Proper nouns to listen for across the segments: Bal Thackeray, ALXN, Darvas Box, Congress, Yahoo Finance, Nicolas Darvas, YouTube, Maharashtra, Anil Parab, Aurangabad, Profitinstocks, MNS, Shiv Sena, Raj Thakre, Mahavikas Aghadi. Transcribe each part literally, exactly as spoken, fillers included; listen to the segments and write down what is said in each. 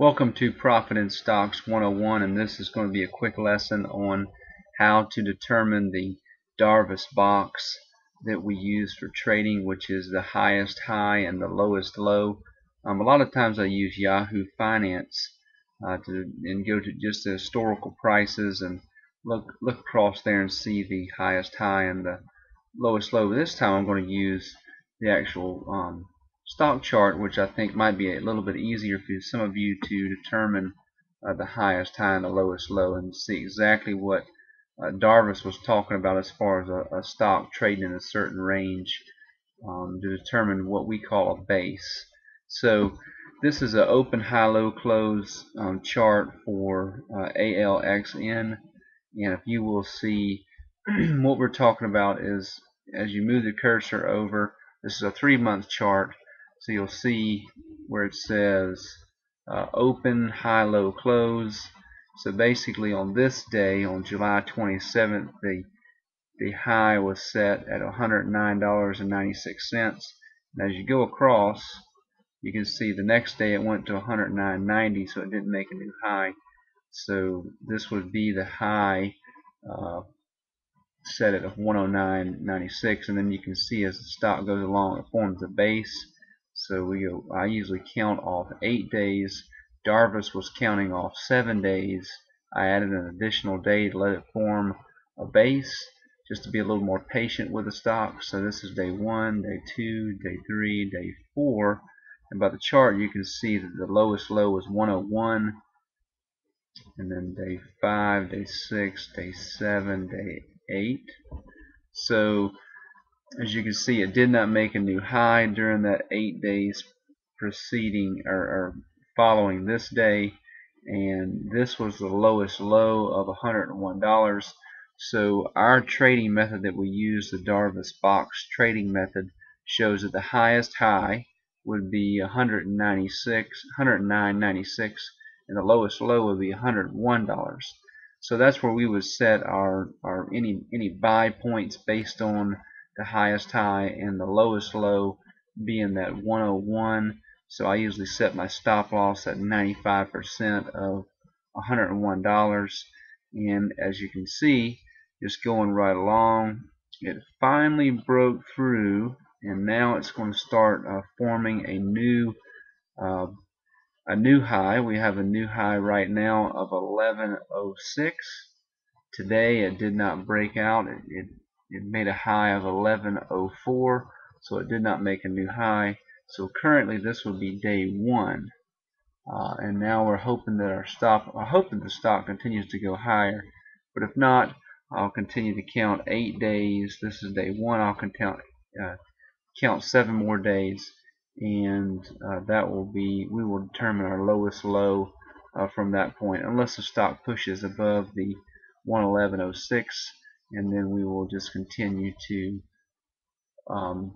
Welcome to Profitinstocks one oh one, and this is going to be a quick lesson on how to determine the Darvas box that we use for trading, which is the highest high and the lowest low. Um, a lot of times I use Yahoo Finance uh, to and go to just the historical prices and look look across there and see the highest high and the lowest low. But this time I'm going to use the actual um, stock chart, which I think might be a little bit easier for some of you to determine uh, the highest high and the lowest low, and see exactly what uh, Darvas was talking about as far as a, a stock trading in a certain range um, to determine what we call a base. So this is an open high low close um, chart for uh, A L X N, and if you will see what we're talking about is, as you move the cursor over, this is a three month chart. So you'll see where it says uh, open, high, low, close. So basically on this day, on July twenty-seventh, the, the high was set at one hundred nine dollars and ninety-six cents. And as you go across, you can see the next day it went to one hundred nine dollars and ninety cents, so it didn't make a new high. So this would be the high uh, set at one hundred nine dollars and ninety-six cents. And then you can see as the stock goes along, it forms a base. So we go, I usually count off eight days. Darvas was counting off seven days. I added an additional day to let it form a base, just to be a little more patient with the stock. So this is day one, day two, day three, day four. And by the chart, you can see that the lowest low was one oh one. And then day five, day six, day seven, day eight. So as you can see, it did not make a new high during that eight days preceding or, or following this day, and this was the lowest low of one hundred one dollars. So our trading method that we use, the Darvas box trading method, shows that the highest high would be one hundred ninety-six, one hundred nine dollars and ninety-six cents, and the lowest low would be one hundred one dollars. So that's where we would set our our any any buy points based on the highest high and the lowest low being that one oh one. So I usually set my stop loss at ninety-five percent of one hundred one dollars, and as you can see, just going right along, it finally broke through, and now it's going to start uh, forming a new uh, a new high. We have a new high right now of eleven oh six. Today it did not break out. It, it It made a high of eleven oh four, so it did not make a new high. So currently this would be day one, uh, and now we're hoping that our stop. I hope that the stock continues to go higher, but if not, I'll continue to count eight days. This is day one. I'll count uh, count seven more days, and uh, that will be. We will determine our lowest low uh, from that point, unless the stock pushes above the one eleven oh six. And then we will just continue to, um,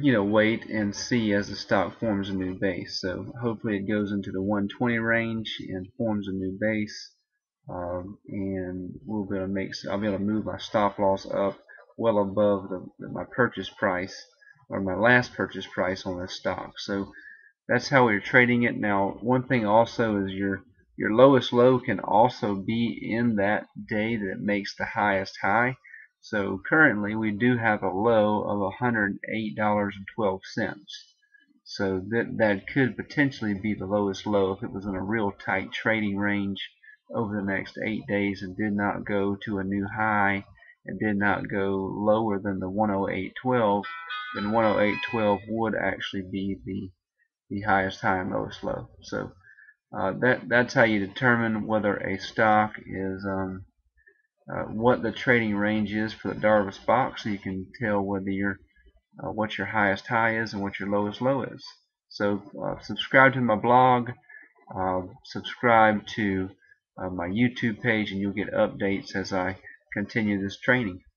you know, wait and see as the stock forms a new base. So hopefully it goes into the one twenty range and forms a new base, um, and we'll be able to make. I'll be able to move my stop loss up well above the, my purchase price or my last purchase price on this stock. So that's how we're trading it now. One thing also is your Your lowest low can also be in that day that makes the highest high. So currently we do have a low of one hundred eight dollars and twelve cents. So that, that could potentially be the lowest low if it was in a real tight trading range over the next eight days and did not go to a new high and did not go lower than the one oh eight twelve, then one oh eight twelve would actually be the, the highest high and lowest low. So Uh, that that's how you determine whether a stock is um, uh, what the trading range is for the Darvas box, so you can tell whether you're uh, what your highest high is and what your lowest low is. So uh, subscribe to my blog, uh, subscribe to uh, my YouTube page, and you'll get updates as I continue this training.